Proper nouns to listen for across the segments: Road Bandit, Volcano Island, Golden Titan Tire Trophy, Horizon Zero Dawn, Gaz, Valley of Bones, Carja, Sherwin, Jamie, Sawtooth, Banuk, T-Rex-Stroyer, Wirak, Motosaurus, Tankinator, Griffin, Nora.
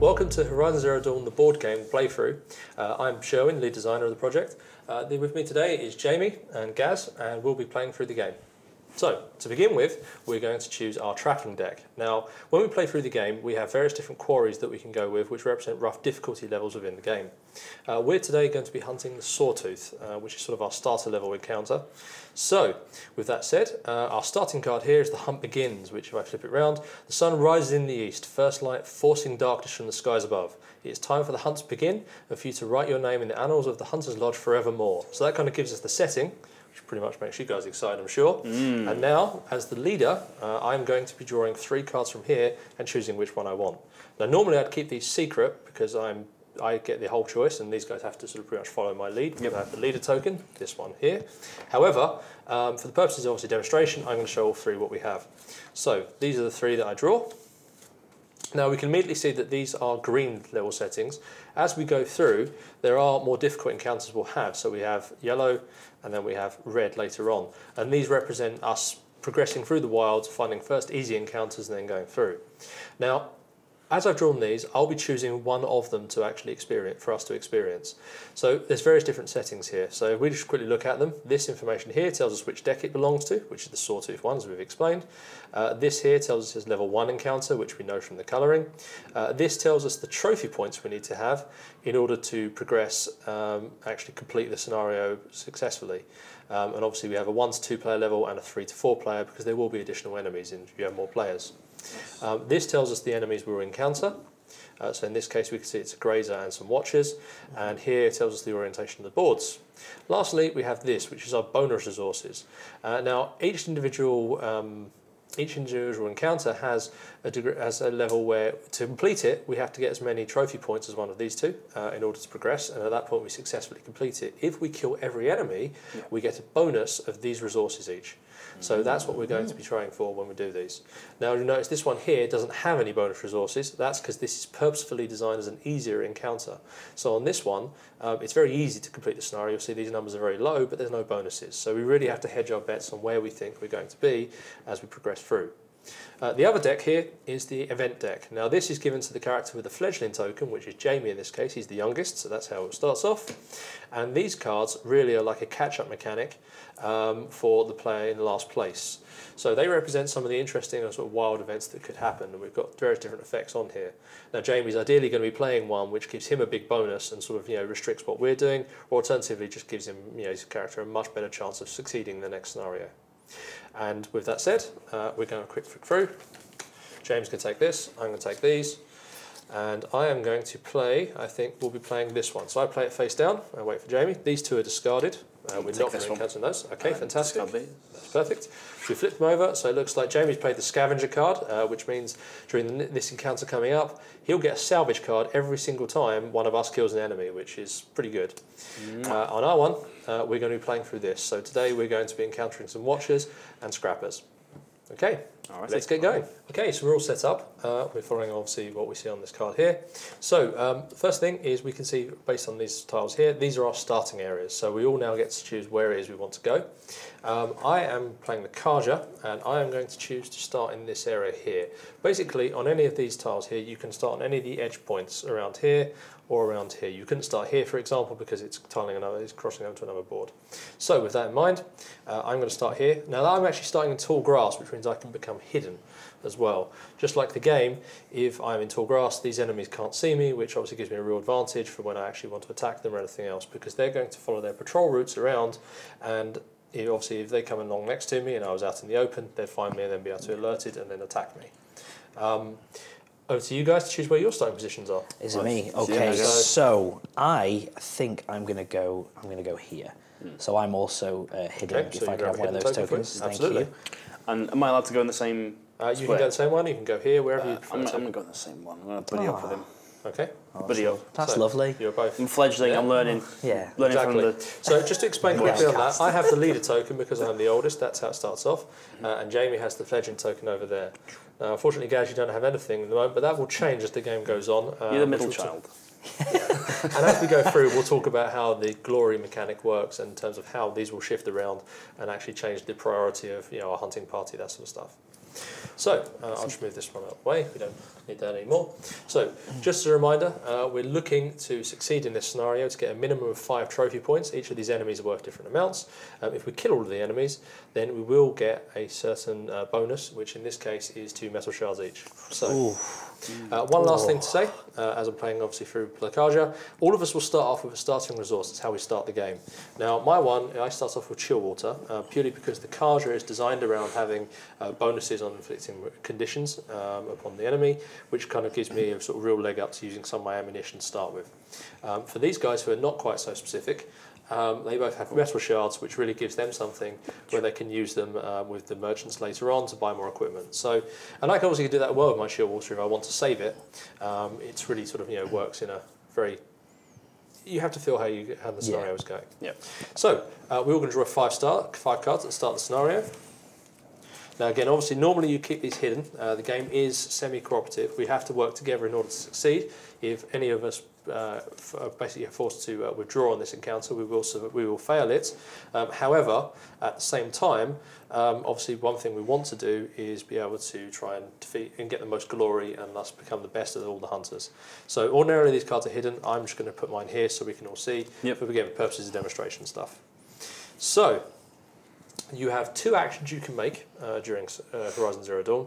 Welcome to Horizon Zero Dawn, the board game playthrough. I'm Sherwin, lead designer of the project. With me today is Jamie and Gaz, and we'll be playing through the game. So, to begin with, we're going to choose our tracking deck. Now, when we play through the game, we have various different quarries that we can go with, which represent rough difficulty levels within the game. We're today going to be hunting the Sawtooth, which is sort of our starter level encounter. So, with that said, our starting card here is The Hunt Begins, which, if I flip it round, the sun rises in the east, first light forcing darkness from the skies above. It's time for the hunt to begin, and for you to write your name in the annals of the Hunter's Lodge forevermore. So that kind of gives us the setting, which pretty much makes you guys excited, I'm sure. And now, as the leader, I'm going to be drawing three cards from here and choosing which one I want. Now, normally I'd keep these secret because I get the whole choice, and these guys have to sort of pretty much follow my lead. Yep. I have the leader token, this one here. However, for the purposes of obviously demonstration, I'm going to show all three what we have. So these are the three that I draw. Now we can immediately see that these are green level settings. As we go through, there are more difficult encounters we'll have. So we have yellow, and then we have red later on. And these represent us progressing through the wilds, finding first easy encounters and then going through. Now, as I've drawn these, I'll be choosing one of them to actually experience, for us to experience. So there's various different settings here. So if we just quickly look at them, this information here tells us which deck it belongs to, which is the Sawtooth one, as we've explained. This here tells us his level 1 encounter, which we know from the colouring. This tells us the trophy points we need to have in order to progress, actually complete the scenario successfully. And obviously we have a 1 to 2 player level and a 3 to 4 player, because there will be additional enemies if you have more players. This tells us the enemies we'll encounter, so in this case we can see it's a grazer and some watchers, and here it tells us the orientation of the boards. Lastly, we have this, which is our bonus resources. Now, each individual encounter has a level where, to complete it, we have to get as many trophy points as one of these two in order to progress, and at that point we successfully complete it. If we kill every enemy, we get a bonus of these resources each. So that's what we're going to be trying for when we do these. Now, you'll notice this one here doesn't have any bonus resources. That's because this is purposefully designed as an easier encounter. So on this one, it's very easy to complete the scenario. You'll see these numbers are very low, but there's no bonuses. So we really have to hedge our bets on where we think we're going to be as we progress through. The other deck here is the event deck. Now, this is given to the character with the fledgling token, which is Jamie in this case. He's the youngest, so that's how it starts off. And these cards really are like a catch-up mechanic for the player in the last place. So they represent some of the interesting and sort of wild events that could happen, and we've got various different effects on here. Now, Jamie's ideally going to be playing one which gives him a big bonus and sort of, you know, restricts what we're doing, or alternatively just gives him, you know, his character a much better chance of succeeding in the next scenario. And with that said, we're going to quick flick through. James can take this, I'm going to take these, and I am going to play, I think we'll be playing this one. So I play it face down, I wait for Jamie. These two are discarded, we're not going to encounter those. Okay, fantastic, that's perfect. So we flip them over, so it looks like Jamie's played the scavenger card, which means during this encounter coming up, he'll get a salvage card every single time one of us kills an enemy, which is pretty good. On our one, we're going to be playing through this. So today we're going to be encountering some watchers and scrappers. Okay, all right, let's get going. Okay, so we're all set up. We're following obviously what we see on this card here. So the first thing is we can see, based on these tiles here, these are our starting areas. So we all now get to choose where it is we want to go. I am playing the Carja, and I am going to choose to start in this area here. Basically, on any of these tiles here, you can start on any of the edge points around here or around here. You couldn't start here, for example, because it's tiling another, it's crossing over to another board. So with that in mind, I'm going to start here. Now, I'm actually starting in tall grass, which means I can become hidden as well. Just like the game, if I'm in tall grass, these enemies can't see me, which obviously gives me a real advantage for when I actually want to attack them or anything else, because they're going to follow their patrol routes around, and obviously if they come along next to me and I was out in the open, they'd find me and then be able to alert it and then attack me. Over to you guys to choose where your starting positions are. Is it me? Okay, so I think I'm going to go here. So I'm also hidden, okay, so if I can have one of those tokens. Absolutely. Thank you. And am I allowed to go in the same You can go the same one, you can go here, wherever you prefer. I'm going to go in the same one. I'm going to buddy up with him. Okay. Buddy up. That's so lovely. You're both. I'm fledgling, yeah. I'm learning. Yeah. Learning exactly. From the so just to explain quickly on that, I have the leader token because I'm the oldest, that's how it starts off. And Jamie has the fledgling token over there. Now, unfortunately, Gaz, you don't have anything at the moment, but that will change as the game goes on. You're the middle child. And as we go through, we'll talk about how the glory mechanic works in terms of how these will shift around and actually change the priority of, you know, our hunting party, that sort of stuff. So I'll just move this one out of the way. We don't need that anymore. So just as a reminder, we're looking to succeed in this scenario to get a minimum of 5 trophy points. Each of these enemies are worth different amounts. If we kill all of the enemies, then we will get a certain bonus, which in this case is 2 metal shards each. So one last thing to say, as I'm playing obviously through Carja, all of us will start off with a starting resource. That's how we start the game. Now my one, I start off with chill water, purely because the Carja is designed around having bonuses on inflicting conditions upon the enemy, which kind of gives me a sort of real leg up to using some of my ammunition to start with. For these guys who are not quite so specific, they both have metal shards, which really gives them something where they can use them with the merchants later on to buy more equipment. So, and I can obviously do that well with my shield water if I want to save it. It's really sort of, you know, works in a very, you have to feel how the scenario is going. Yeah. So we're all going to draw 5 cards at the start of the scenario. Now again, obviously, normally you keep these hidden. The game is semi-cooperative. We have to work together in order to succeed. If any of us basically are forced to withdraw on this encounter, we will fail it. However, at the same time, obviously, one thing we want to do is be able to try and defeat and get the most glory and thus become the best of all the hunters. So ordinarily, these cards are hidden. I'm just going to put mine here so we can all see. Yep. For again, purposes of demonstration stuff. So you have 2 actions you can make during Horizon Zero Dawn.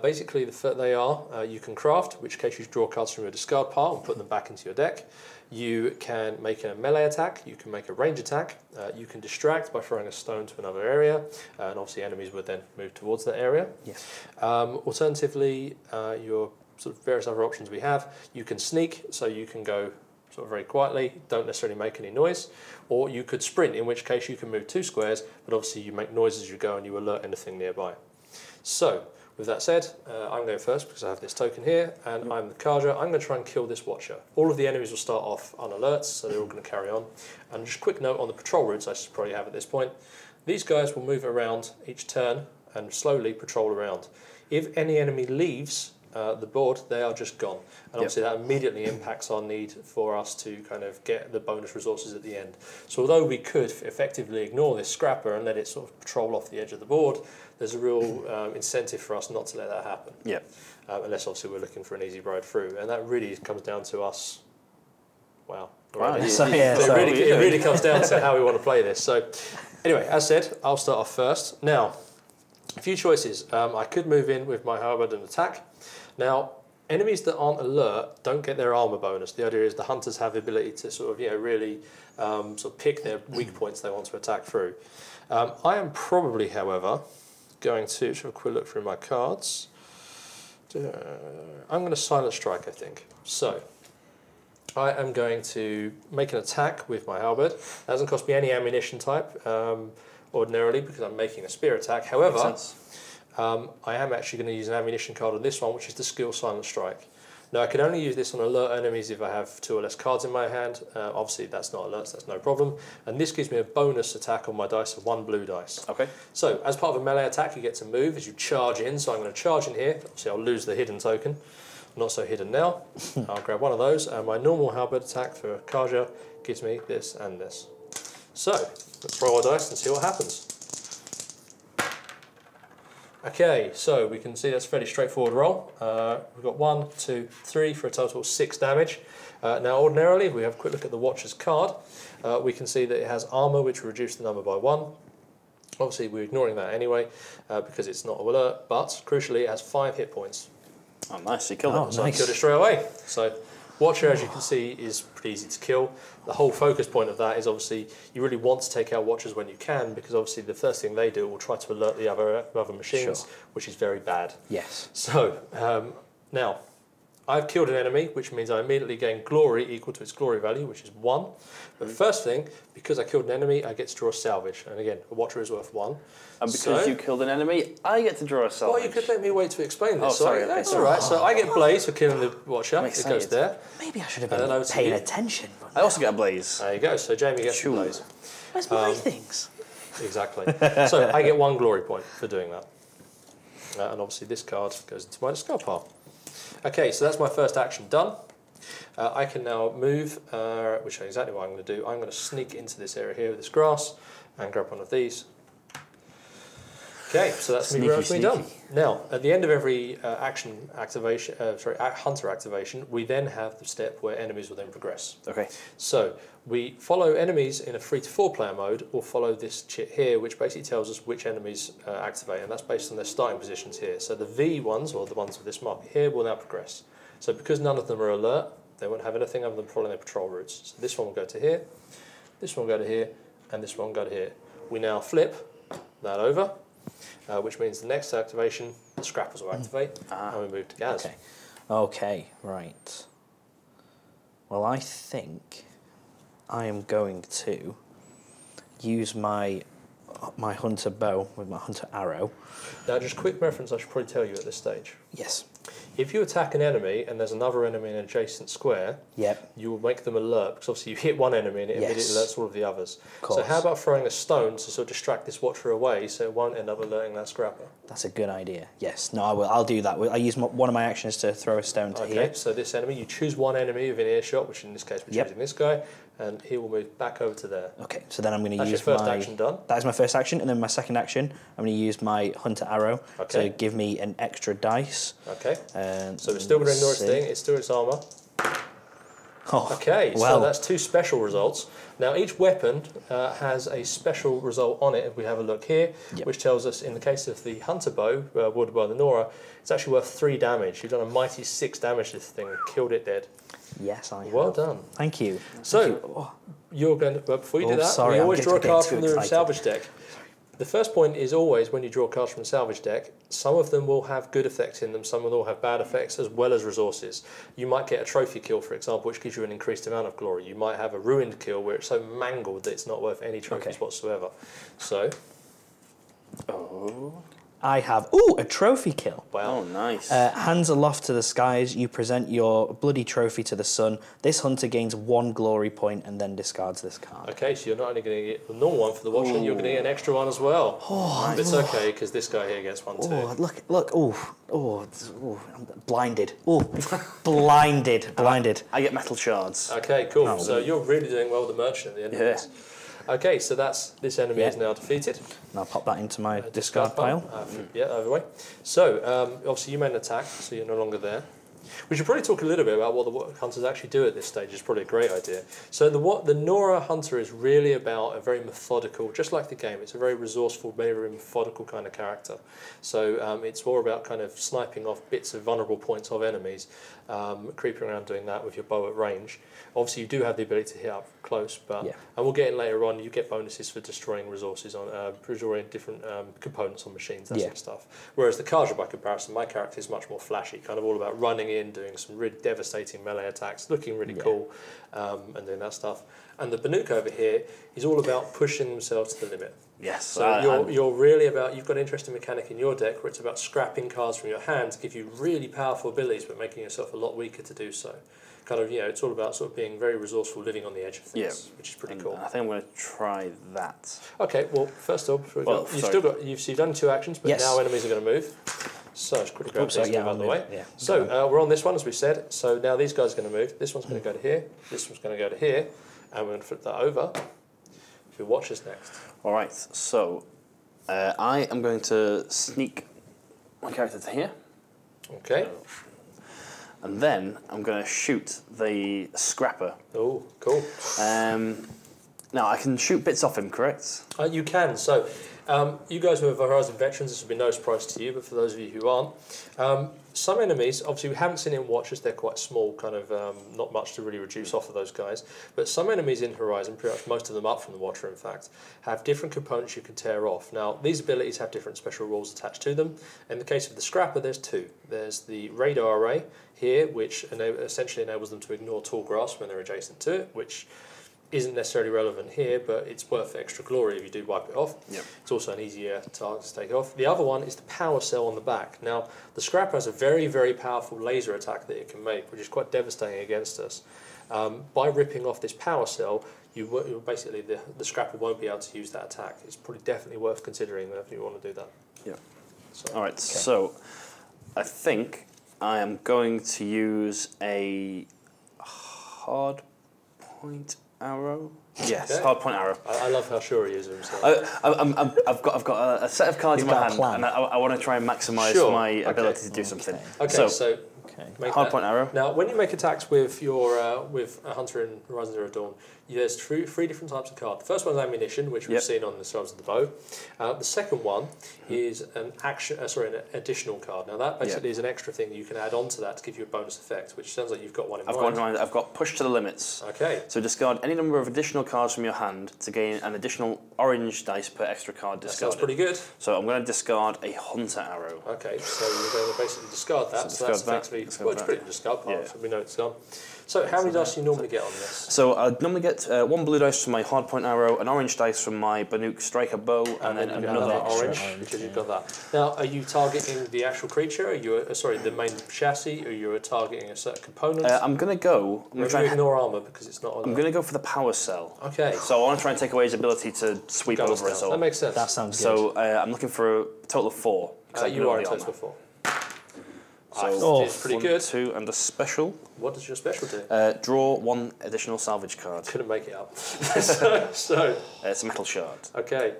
Basically, they are, you can craft, in which case you draw cards from your discard pile and put them back into your deck. You can make a melee attack, you can make a range attack, you can distract by throwing a stone to another area, and obviously enemies would then move towards that area. Yes. Alternatively, your sort of various other options we have, you can sneak, so you can go sort of very quietly, don't necessarily make any noise, or you could sprint, in which case you can move 2 squares, but obviously you make noise as you go and you alert anything nearby. So, with that said, I'm going first because I have this token here, and I'm the Carja. I'm going to try and kill this Watcher. All of the enemies will start off on alerts, so they're all going to carry on. And just a quick note on the patrol routes I should probably have at this point. These guys will move around each turn and slowly patrol around. If any enemy leaves the board, they are just gone. And obviously that immediately impacts our need for us to kind of get the bonus resources at the end. So although we could effectively ignore this scrapper and let it sort of patrol off the edge of the board, there's a real incentive for us not to let that happen. Yeah. Unless obviously we're looking for an easy ride through. And that really comes down to us. Wow. Right. So, yeah, it really comes down to how we want to play this. So anyway, as said, I'll start off first. Now, a few choices. I could move in with my halberd and attack. Now, enemies that aren't alert don't get their armor bonus. The idea is the hunters have the ability to sort of, you know, really sort of pick their weak points they want to attack through. I am probably, however, going to have a quick look through my cards. I'm going to silent strike, I think. So I am going to make an attack with my halberd. That doesn't cost me any ammunition type ordinarily because I'm making a spear attack. However, I am actually going to use an ammunition card on this one, which is the skill Silent Strike. Now, I can only use this on alert enemies if I have 2 or less cards in my hand. Obviously, that's not alerts, that's no problem. And this gives me a bonus attack on my dice of 1 blue dice. Okay. So, as part of a melee attack, you get to move as you charge in. So, I'm going to charge in here. Obviously, I'll lose the hidden token. Not so hidden now. I'll grab one of those. And my normal halberd attack for Carja gives me this and this. So, let's roll our dice and see what happens. Okay, so we can see that's a fairly straightforward roll. We've got 1, 2, 3 for a total of 6 damage. Now, ordinarily, if we have a quick look at the Watcher's card, we can see that it has armor, which will reduce the number by 1. Obviously, we're ignoring that anyway, because it's not an alert, but crucially, it has 5 hit points. Oh, nice, you killed it. So nice. I killed it straight away. So Watcher, as you can see, is pretty easy to kill. The whole focus point of that is obviously you really want to take out Watchers when you can, because obviously the first thing they do will try to alert the other machines, sure, which is very bad. Yes. So now I've killed an enemy, which means I immediately gain glory equal to its glory value, which is 1. But first thing, because I killed an enemy, I get to draw a salvage. And again, a Watcher is worth 1. And because you killed an enemy, I get to draw a salvage. Well, you could let me wait to explain this. Oh, sorry. That's all right. So I get blaze for killing the Watcher. It goes there. Maybe I should have been paying attention. I also get a blaze. There you go. So Jamie gets a blaze. Where's my things? Exactly. So I get 1 glory point for doing that. And obviously this card goes into my discard pile. Okay, so that's my first action done. I can now move, which is exactly what I'm going to do. I'm going to sneak into this area here with this grass and grab one of these. Okay, so that's roughly done. Now, at the end of every hunter activation, we then have the step where enemies will then progress. Okay. So we follow enemies in a 3 to 4 player mode, or follow this chit here, which basically tells us which enemies activate, and that's based on their starting positions here. So the V ones, or the ones with this mark here, will now progress. So because none of them are alert, they won't have anything other than following their patrol routes. So this one will go to here, this one will go to here, and this one will go to here. We now flip that over, which means the next activation, the scrappers will activate, and we move to Gaz. Okay. Okay, right. Well, I think I am going to use my hunter bow with my hunter arrow. Now, just quick reference, I should probably tell you at this stage. Yes. If you attack an enemy and there's another enemy in an adjacent square, yep, you will make them alert, because obviously you hit one enemy and it immediately alerts all of the others. Of course. So how about throwing a stone to sort of distract this watcher away so it won't end up alerting that scrapper? That's a good idea. Yes. No, I will. I'll do that. I'll use one of my actions to throw a stone to here. Okay, so this enemy, you choose one enemy within earshot, which in this case we're choosing this guy, and he will move back over to there. Okay, so then I'm going to use my... That's your first action done? That is my first action, and then my second action, I'm going to use my hunter arrow to give me an extra dice. Okay. So it's still going to Nora's thing, it's still its armour. Oh, okay, well, so that's 2 special results. Now each weapon has a special result on it, if we have a look here, which tells us in the case of the hunter bow, wielded by the Nora, it's actually worth 3 damage. You've done a mighty 6 damage to this thing and killed it dead. Yes, I have. Well done. Thank you. So, you're going to, before you do that, we always draw a card from the salvage deck. The first point is always when you draw cards from the salvage deck, some of them will have good effects in them, some of them will have bad effects, as well as resources. You might get a trophy kill, for example, which gives you an increased amount of glory. You might have a ruined kill where it's so mangled that it's not worth any trophies whatsoever. So, I have, a trophy kill. Wow. Oh, nice. Hands aloft to the skies, you present your bloody trophy to the sun. This hunter gains 1 glory point and then discards this card. Okay, so you're not only going to get the normal one for the watcher, you're going to get an extra one as well. Oh, but it's okay, because this guy here gets one too. Look, I'm blinded. Blinded. I get metal shards. Okay, cool. Oh. So you're really doing well with the merchant at the end of this. Okay, so that's this enemy is now defeated. And I'll pop that into my discard pile. Over the way. So, obviously you made an attack, so you're no longer there. We should probably talk a little bit about what the hunters actually do at this stage. It's probably a great idea. So the Nora hunter is really about a very methodical, just like the game, it's a very resourceful, very methodical kind of character. So it's more about kind of sniping off bits of vulnerable points of enemies, creeping around doing that with your bow at range. Obviously you do have the ability to hit up close, but and we'll get in later on, you get bonuses for destroying resources on destroying different components on machines, that sort of stuff. Whereas the Carja, by comparison, my character is much more flashy, kind of all about running in, doing some really devastating melee attacks, looking really cool, and doing that stuff. And the Banuk over here is all about pushing themselves to the limit. Yes. So you're really about, you've got an interesting mechanic in your deck where it's about scrapping cards from your hand to give you really powerful abilities, but making yourself a lot weaker to do so. Kind of, you know, it's all about sort of being very resourceful, living on the edge of things, which is pretty cool. I think I'm going to try that. Okay, well, first off, you've done 2 actions, but now enemies are going to move. So let's quickly grab these out of the way. Yeah. So we're on this one, as we said. So now these guys are going to move. This one's going to go to here. This one's going to go to here. And we're going to flip that over. Who watches next? All right. So I am going to sneak my character to here. Okay. And then I'm going to shoot the scrapper. Oh, cool. Now, I can shoot bits off him, correct? You can. So, you guys who are Horizon veterans, this will be no surprise to you, but for those of you who aren't, some enemies, obviously we haven't seen in Watchers, they're quite small, kind of not much to really reduce off of those guys, but some enemies in Horizon, pretty much most of them up from the Watcher in fact, have different components you can tear off. Now these abilities have different special rules attached to them. In the case of the Scrapper there's 2. There's the Radar Array here, which essentially enables them to ignore tall grass when they're adjacent to it, which isn't necessarily relevant here, but it's worth extra glory if you do wipe it off. Yep. It's also an easier target to take off. The other one is the power cell on the back. Now, the Scrapper has a very, very powerful laser attack that it can make, which is quite devastating against us. By ripping off this power cell, you basically, the Scrapper won't be able to use that attack. It's probably definitely worth considering if you want to do that. Yeah. So, all right, so I think I am going to use a hard point arrow. Yes, okay. Hard point arrow. I love how sure he is of himself. I've got a set of cards in my hand, and I want to try and maximise my ability to do something. Okay, so hard point arrow. Now, when you make attacks with your with a hunter in Horizon Zero Dawn, there's three different types of card. The first one's ammunition, which we've seen on the sides of the bow. The second one is an action, an additional card. Now that basically is an extra thing you can add on to that to give you a bonus effect, which sounds like you've got one in mind. I've got one in mind. I've got push to the limits. Okay. So discard any number of additional cards from your hand to gain an additional orange dice per extra card discarded. That sounds pretty good. So I'm going to discard a hunter arrow. Okay. So you're going to basically discard that. So that's effectively it's pretty much discard part. Yeah. So we know it's gone. So how many dice do you normally get on this? So I'd normally get one blue dice from my hard point arrow, an orange dice from my Banuk striker bow, and then another orange because you've got that. Now, are you targeting the actual creature? Are you sorry, the main chassis? Or you are targeting a certain component? I'm going to go. I'm going to ignore armor because it's not. I'm going to go for the power cell. Okay. So I want to try and take away his ability to sweep over us all. That makes sense. That sounds good. So I'm looking for a total of 4. You are a total of 4. So it's pretty good. 2 and a special. What does your special do? Draw 1 additional salvage card. Couldn't make it up. It's a metal shard. Okay.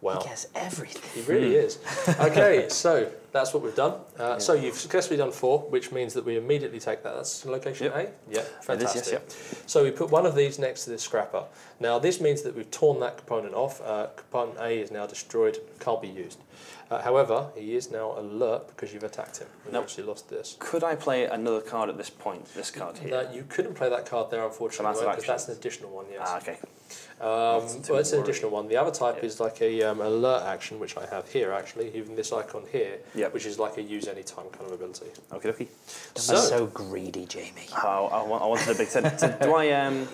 Wow. He gets everything. He really is. Okay, so that's what we've done. So you've successfully done 4, which means that we immediately take that. That's location A? Yeah, fantastic. It is, So we put one of these next to this scrapper. Now this means that we've torn that component off. Component A is now destroyed, can't be used. However, he is now alert because you've attacked him. We've actually lost this. Could I play another card at this point? This card here? You couldn't play that card there, unfortunately, because that's an additional one, yes. Ah, okay. Well, it's an additional one. The other type is like a alert action, which I have here, actually, even this icon here, which is like a use any time kind of ability. Okie dokie. So greedy, Jamie. Oh, I wanted a big set. Do I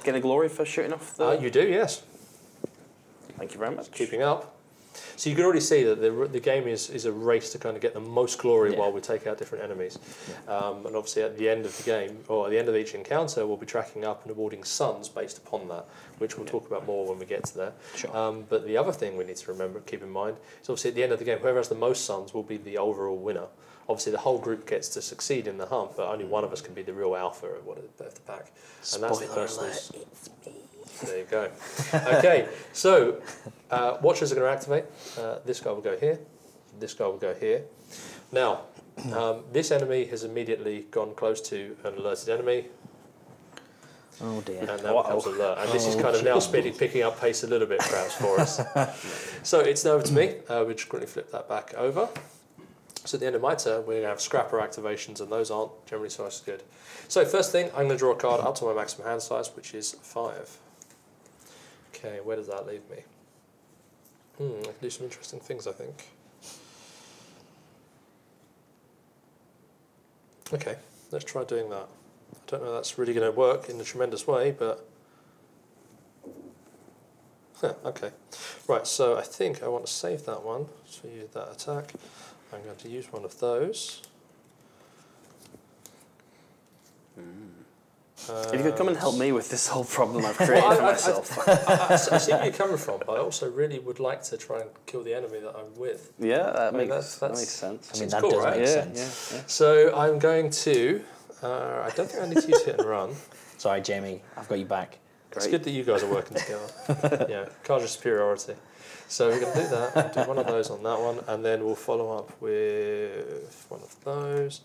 get a glory for shooting off the... you do, yes. Thank you very much. Keeping up. So you can already see that the game is a race to kind of get the most glory while we take out different enemies. Yeah. And obviously at the end of the game, or at the end of each encounter, we'll be tracking up and awarding suns based upon that, which we'll talk about more when we get to there. Sure. But the other thing we need to remember, keep in mind, is obviously at the end of the game, whoever has the most suns will be the overall winner. Obviously the whole group gets to succeed in the hunt, but only one of us can be the real alpha of the pack. Spoiler and that's the alert, it's me. There you go. Okay, so watchers are going to activate. This guy will go here. This guy will go here. Now, this enemy has immediately gone close to an alerted enemy. Oh dear. And that becomes alert. And this is kind of now speedy, picking up pace a little bit, perhaps, for us. So it's now over to me. We'll just quickly flip that back over. So at the end of my turn, we're going to have scrapper activations, and those aren't generally so good. So first thing, I'm going to draw a card up to my maximum hand size, which is 5. Okay, where does that leave me? I can do some interesting things, I think. Okay, let's try doing that. I don't know if that's really going to work in a tremendous way, but... okay. Right, so I think I want to save that one, so use that attack. I'm going to use one of those. If you could come and help me with this whole problem I've created for myself. I see where you're coming from, but I also really would like to try and kill the enemy that I'm with. Yeah, that makes sense. I mean, that does make sense. Yeah. So I'm going to... I don't think I need to use hit and run. Sorry, Jamie, I've got you back. Great. It's good that you guys are working together. Carja superiority. So we're going to do that. We'll do one of those on that one, and then we'll follow up with one of those.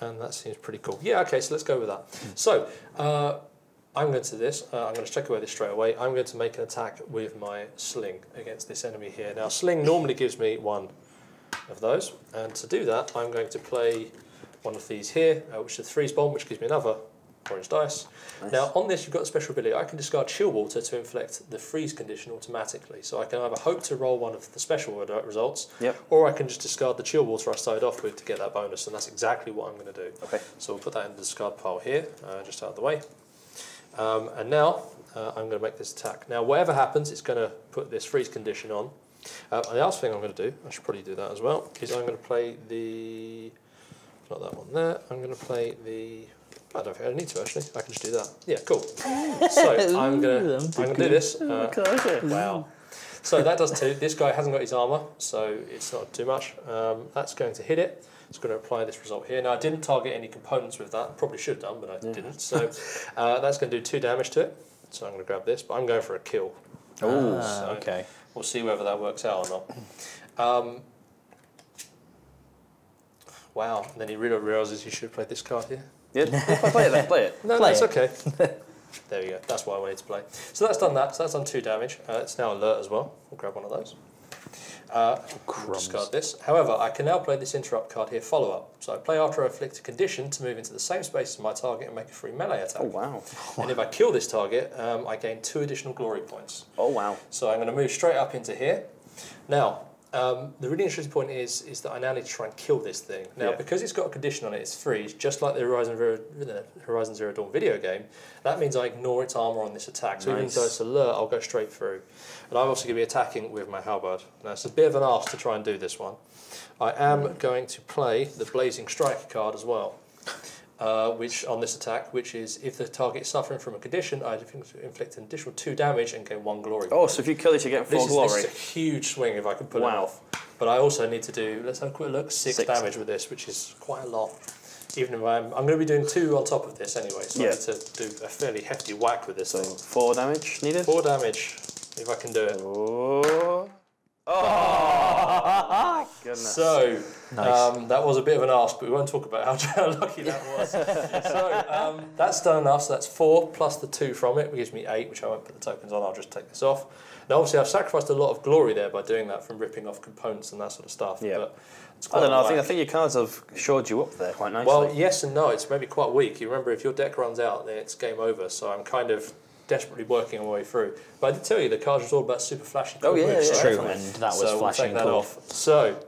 And that seems pretty cool. Yeah, okay, so let's go with that. So, I'm going to this. I'm going to check away this straight away. I'm going to make an attack with my sling against this enemy here. Now, sling normally gives me one of those. And to do that, I'm going to play one of these here, which is a 3's bomb, which gives me another orange dice. Nice. Now, on this, you've got a special ability. I can discard chill water to inflict the freeze condition automatically. So I can either hope to roll one of the special results, or I can just discard the chill water I started off with to get that bonus, and that's exactly what I'm going to do. Okay. So we'll put that in the discard pile here, just out of the way. And now, I'm going to make this attack. Now, whatever happens, it's going to put this freeze condition on. And the last thing I'm going to do, I should probably do that as well, is I'm going to play the... Not that one there. I'm going to play the... I don't think I need to, actually. I can just do that. Yeah, cool. So I'm going to do this. Wow. So that does 2. This guy hasn't got his armour, so it's not too much. That's going to hit it. It's going to apply this result here. Now, I didn't target any components with that. Probably should have done, but I didn't. So that's going to do 2 damage to it. so I'm going to grab this, but I'm going for a kill. Oh, so okay. We'll see whether that works out or not. Wow, and then he really realises he should have played this card here. Yeah, play it then, play it. No, that's okay. There we go, that's why I wanted to play. So that's done that, so that's done 2 damage. It's now alert as well. We'll grab one of those. We'll discard this. However, I can now play this interrupt card here, follow up. So I play after I afflict a condition to move into the same space as my target and make a free melee attack. Oh, wow. And if I kill this target, I gain 2 additional glory points. Oh, wow. So I'm going to move straight up into here. Now, the really interesting point is that I now need to try and kill this thing. Now, because it's got a condition on it, it's free, just like the Horizon Zero Dawn video game. That means I ignore its armour on this attack. So even though it's alert, I'll go straight through. And I'm also going to be attacking with my halberd. Now, it's a bit of an arse to try and do this one. I am going to play the Blazing Strike card as well, which on this attack, which is if the target is suffering from a condition, I inflict an additional 2 damage and gain 1 glory. Oh, so if you kill this, you get 4 glory. This is a huge swing if I can pull it off. But I also need to do, let's have a quick look, 6 damage with this, which is quite a lot. Even if I'm going to be doing 2 on top of this anyway, so I need to do a fairly hefty whack with this thing. 4 damage needed? 4 damage, if I can do it. Oh, oh. Goodness. So, nice. That was a bit of an arse, but we won't talk about how lucky that was. So, that's done enough, so that's 4 plus the 2 from it, which gives me 8, which I won't put the tokens on, I'll just take this off. Now, obviously, I've sacrificed a lot of glory there by doing that from ripping off components and that sort of stuff. Yeah. But it's quite I think your cards have shored you up there quite nicely. Well, yes and no, it's maybe quite weak. You remember, if your deck runs out, then it's game over, so I'm kind of desperately working my way through. But I did tell you, the cards was all about super flashy. Oh, yeah, it's true, and that was so flashing. We'll take that off. So,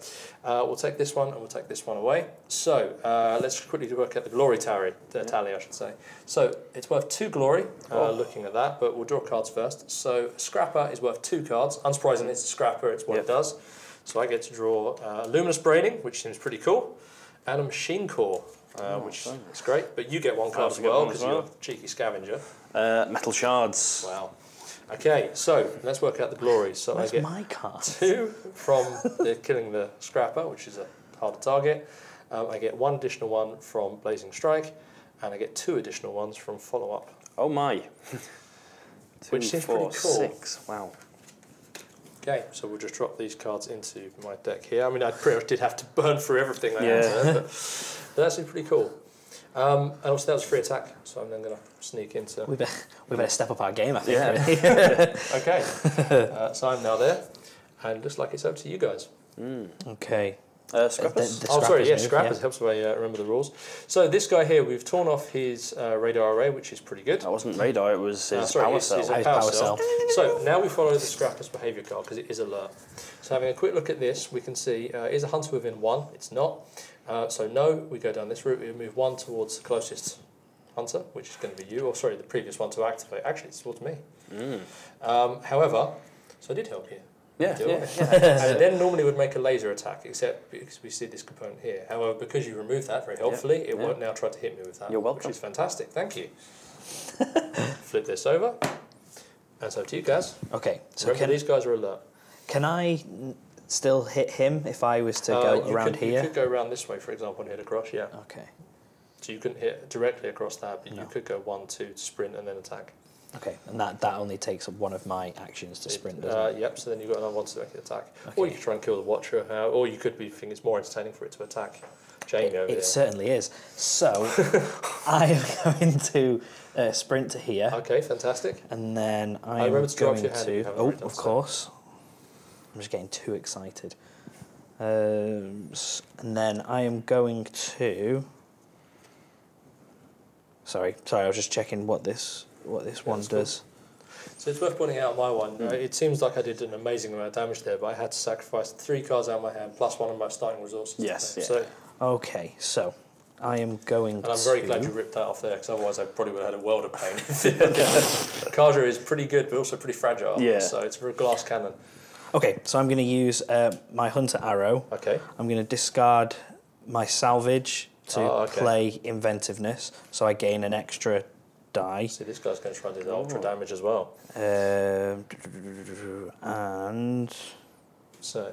we'll take this one and we'll take this one away. So, let's quickly work out the glory tally, I should say. So, it's worth 2 glory, looking at that, but we'll draw cards first. So, Scrapper is worth 2 cards. Unsurprisingly, it's a Scrapper, it's what it does. So, I get to draw Luminous Braining, which seems pretty cool, and a Machine Core, which is great. But you get 1 card as well, because you're a cheeky scavenger. Metal Shards. Wow. Okay, so let's work out the glories. So I get my card? 2 from the killing the Scrapper, which is a harder target. I get 1 additional one from Blazing Strike, and I get 2 additional ones from Follow Up. Oh my! 2, 4, 6. Wow. Okay, so we'll just drop these cards into my deck here. I mean, I pretty much did have to burn through everything that I had there, but that's pretty cool. And also that was a free attack, so I'm then going to sneak into... We better step up our game, I think. Yeah. Okay, so I'm now there, and looks like it's up to you guys. Mm. Okay. Scrappers? The Scrappers helps me remember the rules. So this guy here, we've torn off his radar array, which is pretty good. That wasn't radar, it was his power cell. So now we follow the Scrapper's behaviour card, because it is alert. So having a quick look at this, we can see, is a hunter within 1? It's not. So no, we go down this route, we move 1 towards the closest hunter, which is going to be you, or sorry, the previous one to activate. Actually, it's towards me. Mm. However, so I did help you. Yeah. And then normally would make a laser attack, except because we see this component here. However, because you removed that very helpfully, it won't now try to hit me with that. You're welcome. Which is fantastic, thank you. Flip this over. And so to you guys. Okay. So these guys are alert. Can I still hit him if I was to go around here? You could go around this way, for example, and hit across, Okay. So you couldn't hit directly across that, but you could go 1, 2, sprint and then attack. Okay, and that only takes one of my actions to sprint, doesn't it? Yep, so then you've got another one to make an attack. Okay. Or you could try and kill the Watcher, or you could be thinking it's more entertaining for it to attack Jamie over there. It certainly is. So, I am going to sprint to here. Okay, fantastic. And then I'm going to... Oh, of course. I'm just getting too excited. And then I am going to... Sorry, I was just checking what this one does. So it's worth pointing out my one. It seems like I did an amazing amount of damage there, but I had to sacrifice 3 cards out of my hand, plus 1 of my starting resources. Yes. So okay, so I am going to... And I'm very glad you ripped that off there, because otherwise I probably would have had a world of pain. Carja is pretty good, but also pretty fragile. Yeah. So it's a glass cannon. Okay, so I'm going to use my Hunter Arrow. Okay. I'm going to discard my Salvage to play Inventiveness, so I gain an extra... die. So this guy's going to try and do the ultra damage as well. And... So,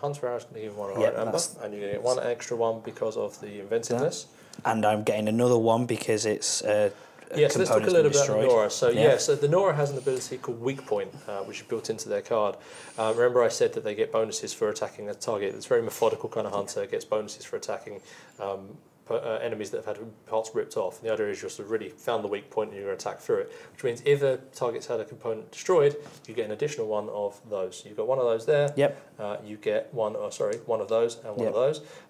Hunter Arrow's going to give 1 remember, and you're going to get 1 extra one because of the inventiveness. And I'm getting another 1 because it's Yes, so let's talk a little bit about Nora. So so the Nora has an ability called Weak Point, which is built into their card. Remember I said that they get bonuses for attacking a target. It's a very methodical kind of hunter, gets bonuses for attacking enemies that have had parts ripped off. And the idea is you've sort of really found the weak point and you're going to attack through it, which means if a target's had a component destroyed, you get an additional one of those. You've got one of those there. Yep. You get one of those and one of those.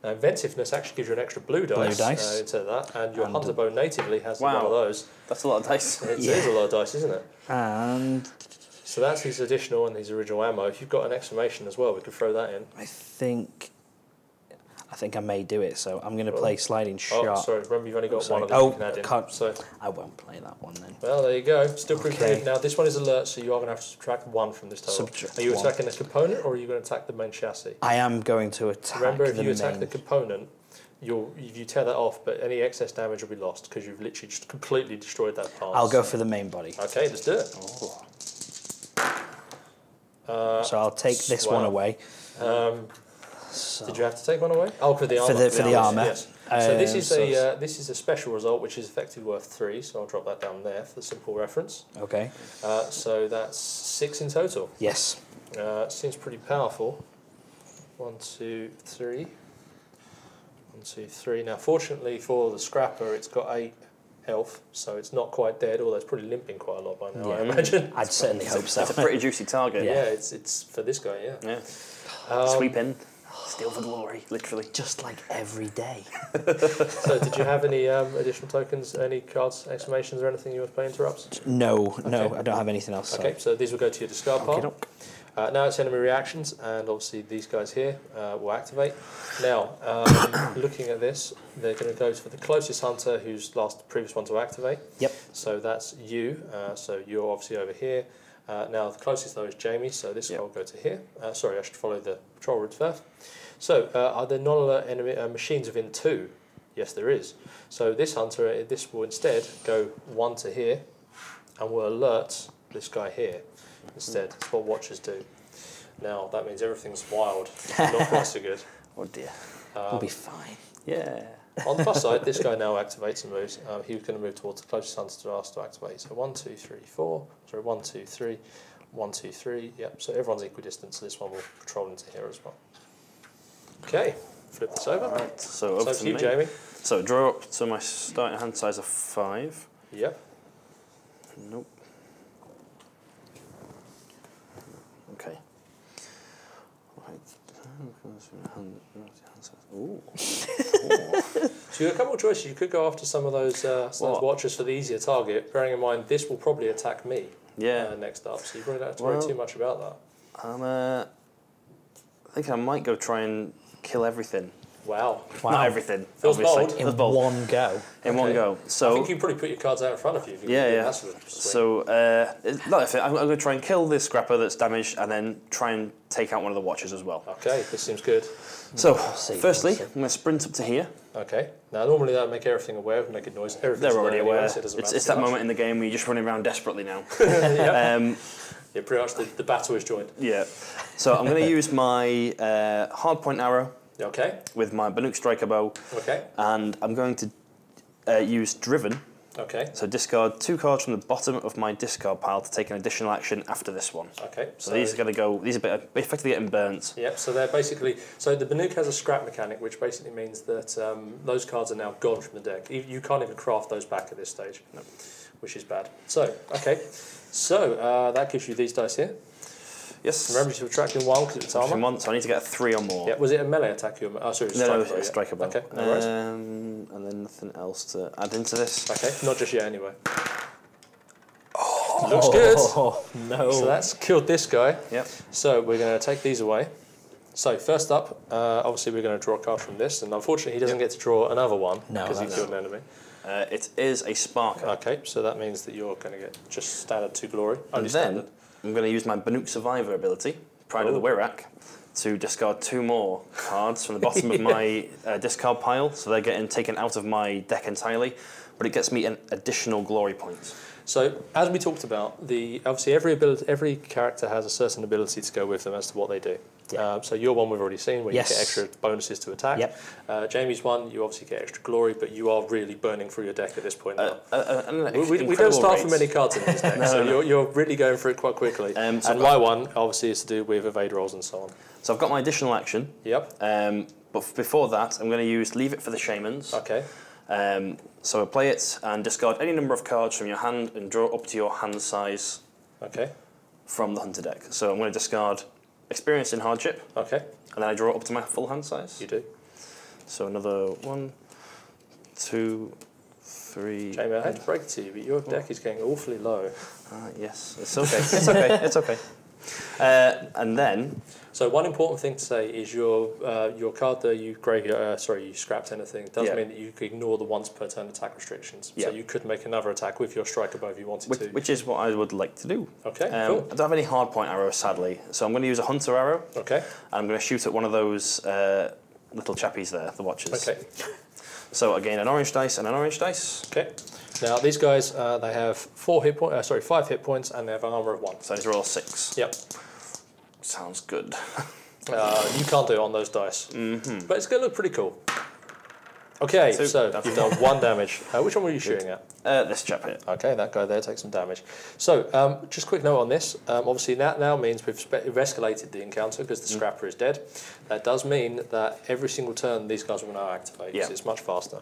Now, inventiveness actually gives you an extra blue dice. Instead of that, and your hunter bow natively has one of those. That's a lot of dice. It is a lot of dice, isn't it? And so that's his additional and his original ammo. If you've got an exclamation as well, we could throw that in. I think I may do it, so I'm going to play Sliding Shot. Oh, sorry, remember you've only got one of them. I won't play that one then. Well, there you go. Still pre-created. Now, this one is alert, so you are going to have to subtract one from this total. Subtract Are you attacking the component, or are you going to attack the main chassis? I am going to attack the main. Remember, if you attack the component, you tear that off, but any excess damage will be lost, because you've literally just completely destroyed that part. I'll go for the main body. Okay, let's do it. Oh. So I'll take this one away. So did you have to take one away? Oh, for the armor. For the armor. Yes. So this is a special result, which is effectively worth 3. So I'll drop that down there for the simple reference. Okay. So that's 6 in total. Yes. Seems pretty powerful. 1, 2, 3. 1, 2, 3. Now, fortunately for the scrapper, it's got 8 health, so it's not quite dead. Although it's probably limping quite a lot by now. Yeah. I imagine. I'd certainly hope so. It's a pretty juicy target. Yeah. It's for this guy. Yeah. Sweep in. Steal for glory, literally. Just like every day. So did you have any additional tokens, any cards, exclamations or anything you want to play interrupts? No, no, I don't have anything else. So. Okay, so these will go to your discard pile. Now it's enemy reactions, and obviously these guys here will activate. Now, looking at this, they're going to go for the closest hunter who's previous one to activate. Yep. So that's you, so you're obviously over here. Now the closest though is Jamie, so this will go to here. Sorry, I should follow the patrol route first. So are there non-alert enemy machines within 2? Yes, there is. So this hunter, this will instead go 1 to here, and will alert this guy here instead. That's what watchers do. Now that means everything's wild, not quite so good. Oh dear, we'll be fine. Yeah. On the plus side, this guy now activates and moves. He was going to move towards the closest hunter to ask to activate. So 1, 2, 3, 4. Sorry, 1, 2, 3. 1, 2, 3. Yep. So everyone's equidistant. So this one will patrol into here as well. Okay. Flip this over. All right. So over to you, Jamie. So draw up to my starting hand size of 5. Yep. Nope. Okay. Ooh. So you have a couple of choices. You could go after some of those watchers for the easier target, bearing in mind this will probably attack me next up, so you probably don't have to worry too much about that. I think I might go try and kill everything. Wow. Not everything. Feels bold. In one go. In one go. So I think you probably put your cards out in front of you. If you So I'm going to try and kill this scrapper that's damaged, and then try and take out one of the watchers as well. Okay, this seems good. So firstly, I'm going to sprint up to here. Okay. Now normally that would make everything aware, make a noise. Everything's They're already aware. Anyway, so it's that moment in the game where you're just running around desperately now. Yeah, pretty much the battle is joined. Yeah. So I'm going to use my hardpoint arrow. Okay. With my Banuk Striker Bow. Okay. And I'm going to use Driven. Okay. So discard 2 cards from the bottom of my discard pile to take an additional action after this one. Okay. So these are going to go. These are effectively getting burnt. Yep. So they're basically. So the Banuk has a scrap mechanic, which basically means that those cards are now gone from the deck. You can't even craft those back at this stage. No. Which is bad. So okay. So that gives you these dice here. Yes. Remember to subtract in 1 because it's armor. So I need to get a 3 or more. Yeah. Was it a melee attack? No, Striker Bow. Okay. No worries. And then nothing else to add into this. Okay. Not just yet, anyway. Oh. Looks good. Oh, no. So that's killed this guy. Yep. So we're going to take these away. So first up, obviously we're going to draw a card from this, and unfortunately he doesn't get to draw another one because he killed an enemy. It is a Sparker. Okay. So that means that you're going to get just standard 2 glory. Only standard. I'm going to use my Banuk Survivor ability, Pride of the Wirak, to discard 2 more cards from the bottom of my discard pile, so they're getting taken out of my deck entirely, but it gets me an additional glory point. So as we talked about, obviously every character has a certain ability to go with them as to what they do. Yeah. So your one we've already seen, where you get extra bonuses to attack. Yep. Jamie's one, you obviously get extra glory, but you are really burning through your deck at this point. We don't start from many cards in this deck, so you're really going through it quite quickly. And my one, obviously, is to do with evade rolls and so on. So I've got my additional action. Yep. But before that, I'm going to use Leave It for the Shamans. Okay. So I play it and discard any number of cards from your hand and draw up to your hand size. Okay. From the Hunter deck. So I'm going to discard Experience in Hardship. Okay. And then I draw up to my full hand size. You do. So another 1, 2, 3. Jamie, I hate to break it to you, but your deck is getting awfully low. Yes, it's okay. It's okay. It's okay. And then, so one important thing to say is your card that you scrapped anything does mean that you can ignore the once per turn attack restrictions. Yeah. So you could make another attack with your striker bow if you wanted to. Which is what I would like to do. Okay. Cool. I don't have any hard point arrows, sadly, so I'm going to use a hunter arrow. Okay. And I'm going to shoot at one of those little chappies there, the watchers. Okay. So again, an orange dice and an orange dice. Okay. Now these guys, they have 5 hit points, and they have an armor of 1. So these are all 6. Yep. Sounds good. You can't do it on those dice, but it's going to look pretty cool. Okay, so you've done 1 damage. Which one were you shooting at? This chap here. Okay, that guy there takes some damage. So, just a quick note on this. Obviously, that now means we've escalated the encounter because the scrapper is dead. That does mean that every single turn these guys will now activate because it's much faster.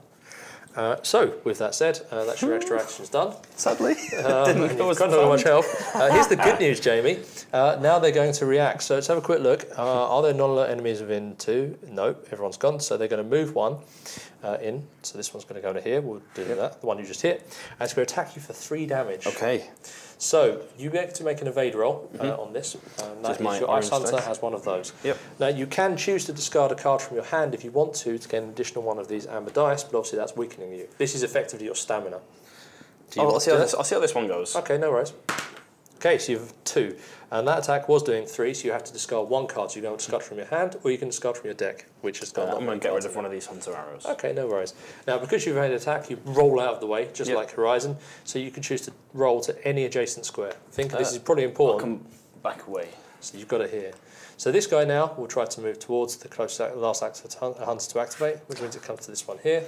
So, with that said, that's your extra actions done. Sadly, you've got not much help. Here's the good news, Jamie. Now they're going to react. So let's have a quick look. Are there non-alert enemies within 2? No, everyone's gone. So they're going to move 1 in. So this one's going to go to here. We'll do that. The one you just hit. And it's going to attack you for 3 damage. Okay. So you get to make an evade roll on this. That means your Ice Hunter has 1 of those. Yep. Now you can choose to discard a card from your hand if you want to get an additional 1 of these amber dice, but obviously that's weakening you. This is effectively your stamina. I'll see how this one goes. Okay, no worries. Okay, so you have 2. And that attack was doing 3, so you have to discard 1 card. So you can discard from your hand, or you can discard from your deck, which is I'm going to get rid of 1 of these hunter arrows. Okay, no worries. Now, because you've made an attack, you roll out of the way, just like Horizon. So you can choose to roll to any adjacent square. Think this is probably important. I'll come back away. So you've got it here. So this guy now will try to move towards the closest last hunter to activate, which means it comes to this one here.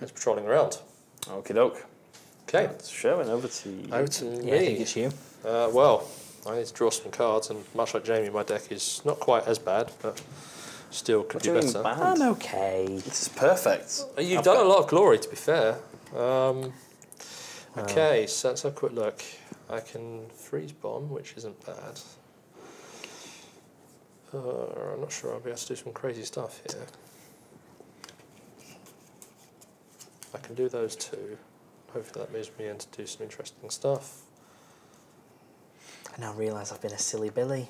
It's patrolling around. Okie doke. Okay. Sherwin, over to you. Over to me. I think it's you. Well, I need to draw some cards, and much like Jamie, my deck is not quite as bad, but still could be better. I'm okay. This is perfect. You've done a lot of glory, to be fair. Okay, so let's have a quick look. I can freeze bomb, which isn't bad. I'm not sure I'll be able to do some crazy stuff here. I can do those 2. Hopefully that moves me in to do some interesting stuff. I now realise I've been a silly Billy,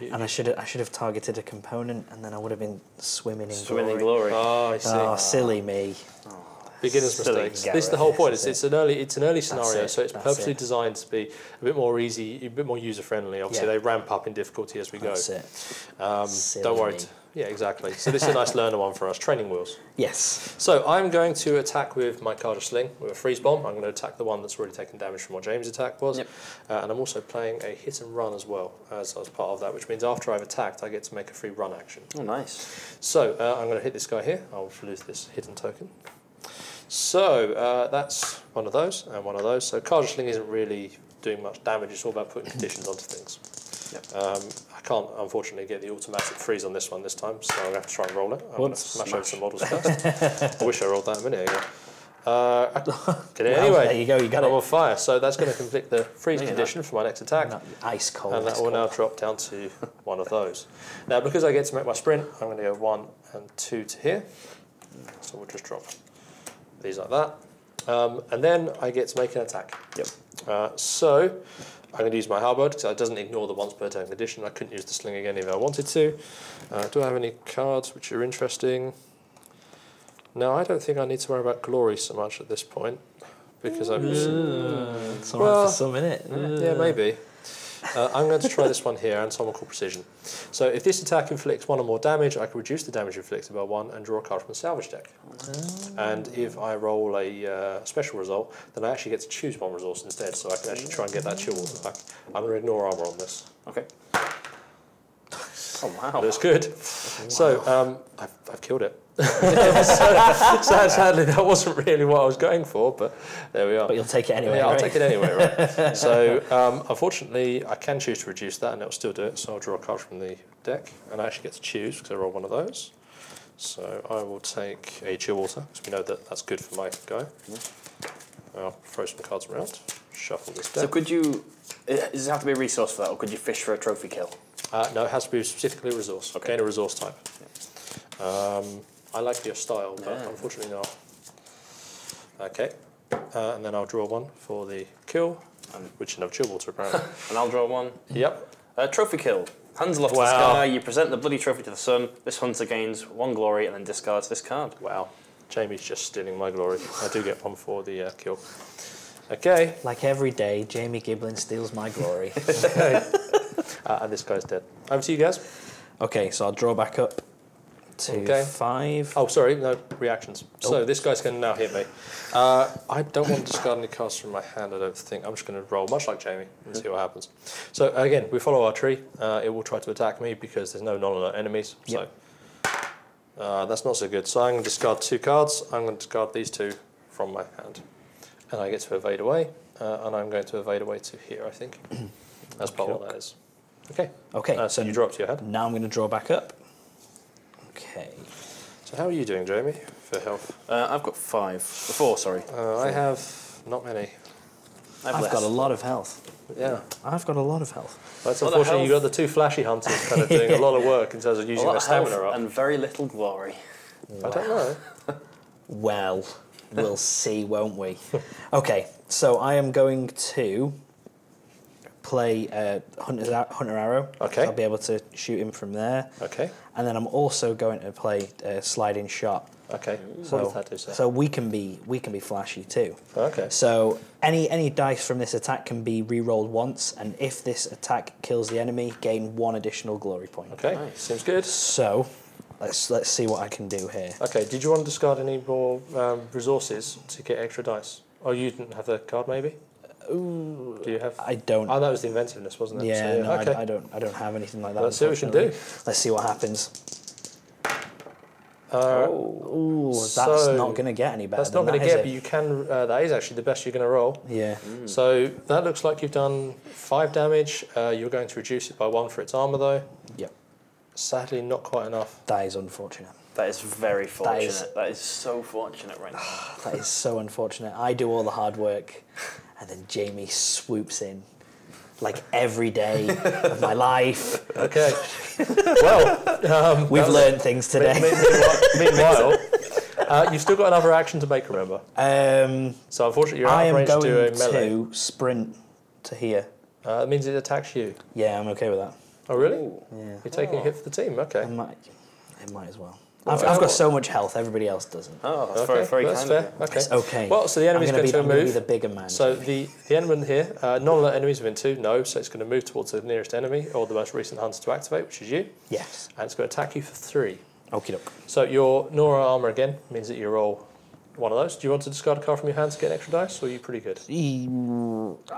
and I should have targeted a component, and then I would have been swimming in glory. Oh, I see. Oh, silly me. Oh, beginner's mistakes. This is the whole point. It's an early scenario, so it's purposely designed to be a bit more easy, a bit more user friendly. Obviously, they ramp up in difficulty as we go. That's it. Don't worry. Yeah, exactly. So this is a nice learner one for us. Training wheels. Yes. So I'm going to attack with my Carja Sling with a freeze bomb. I'm going to attack the one that's already taken damage from what James' attack was. Yep. And I'm also playing a hit and run as well as part of that, which means after I've attacked, I get to make a free run action. Oh, nice. So I'm going to hit this guy here. I'll lose this hidden token. So that's one of those and one of those. So Carja Sling isn't really doing much damage. It's all about putting conditions onto things. Yep. I can't, unfortunately, get the automatic freeze on this one this time, so I'm going to have to try and roll it. I'm going to smash over some models first. I wish I rolled that a minute ago. Anyway, there you go, you got it. I'm on fire, so that's going to complete the freeze condition for my next attack. No, ice cold. And that will now drop down to 1 of those. Now, because I get to make my sprint, I'm going to go 1 and 2 to here. So we'll just drop these like that. And then I get to make an attack. Yep. So I'm going to use my halberd because it doesn't ignore the once per turn condition. I couldn't use the sling again if I wanted to. Do I have any cards which are interesting? No, I don't think I need to worry about glory so much at this point because I'm. It's alright for some, isn't it? Yeah, maybe. I'm going to try this one here, anatomical precision. So if this attack inflicts one or more damage, I can reduce the damage inflicted by one and draw a card from the salvage deck. And if I roll a special result, then I actually get to choose one resource instead, so I can actually try and get that chill water back. I'm going to ignore armor on this. Okay. Oh, wow. That's good. Wow. So I've killed it. so sadly, that wasn't really what I was going for, but there we are. But you'll take it anyway, yeah, right? I'll take it anyway, right? So unfortunately, I can choose to reduce that, and it'll still do it. So I'll draw a card from the deck, and I actually get to choose because I roll one of those. So I will take a chill water because we know that that's good for my guy. I'll throw some cards around, shuffle this deck. So could you? Does it have to be a resource for that, or could you fish for a trophy kill? No, it has to be specifically a resource. Okay. Gain a resource type. Yeah. I like your style, but unfortunately not. Okay, and then I'll draw one for the kill, which you have chill water apparently. And I'll draw one. Yep. Trophy kill. Hands aloft to the sky. You present the bloody trophy to the sun. This hunter gains one glory and then discards this card. Wow. Jamie's just stealing my glory. I do get one for the kill. Okay. Like every day, Jamie Giblin steals my glory. And this guy's dead. Over to you guys. Okay, so I'll draw back up to five. Oh, sorry, no reactions. Oh. So this guy's going to now hit me. I don't want to discard any cards from my hand, I don't think. I'm just going to roll, much like Jamie, and see what happens. So again, we follow our tree. It will try to attack me because there's no non-alert enemies. Yep. So that's not so good. So I'm going to discard two cards. I'm going to discard these two from my hand. And I get to evade away. And I'm going to evade away to here, I think. That's about what that is. Okay. Okay. So you draw up to your head. Now I'm going to draw back up. Okay. So how are you doing, Jamie, for health? I've got four, sorry. I have not many. I've got a lot of health. Yeah. I've got a lot of health. That's unfortunately, you've got the two flashy hunters kind of doing a lot of work in terms of using their stamina up. And very little glory. Wow. I don't know. Well, we'll see, won't we? Okay. So I am going to play Hunter Arrow. Okay. I'll be able to shoot him from there. Okay. And then I'm also going to play Sliding Shot. Okay. So what does that do, sir? So we can be flashy too. Okay. So any dice from this attack can be re-rolled once, and if this attack kills the enemy, gain one additional glory point. Okay. Nice. Seems good. So let's see what I can do here. Okay. Did you want to discard any more resources to get extra dice? Oh, you didn't have the card, maybe. Ooh, do you have? I don't. Oh, that was the inventiveness, wasn't it? Yeah, so, no, okay. I don't have anything like that. Let's see what we can do. Let's see what happens. Ooh, that's not going to get any better. That's not going to get, but you can. That is actually the best you're going to roll. Yeah. Mm. So that looks like you've done 5 damage. You're going to reduce it by 1 for its armor, though. Yep. Sadly, not quite enough. That is unfortunate. That is very fortunate. That is so fortunate right now. That is so unfortunate. I do all the hard work. And then Jamie swoops in, like every day of my life. Okay. Well, we've learned things today. Meanwhile, you've still got another action to make, remember? So unfortunately, you're out of range to do a melee. I am going to sprint to here. That means it attacks you. Yeah, I'm okay with that. Oh, really? Yeah. You're taking a hit for the team, okay. I might as well. I've got so much health, everybody else doesn't. Oh, that's very, very kind. That's fair. Okay. Well, so the enemy's going to move. I'm going to be the bigger man. So the enemy here, non-alert enemies within 2, no, so it's going to move towards the nearest enemy or the most recent hunter to activate, which is you. Yes. And it's going to attack you for 3. Okie doke. So your Nora armor again means that you roll one of those. Do you want to discard a card from your hand to get an extra dice, or are you pretty good?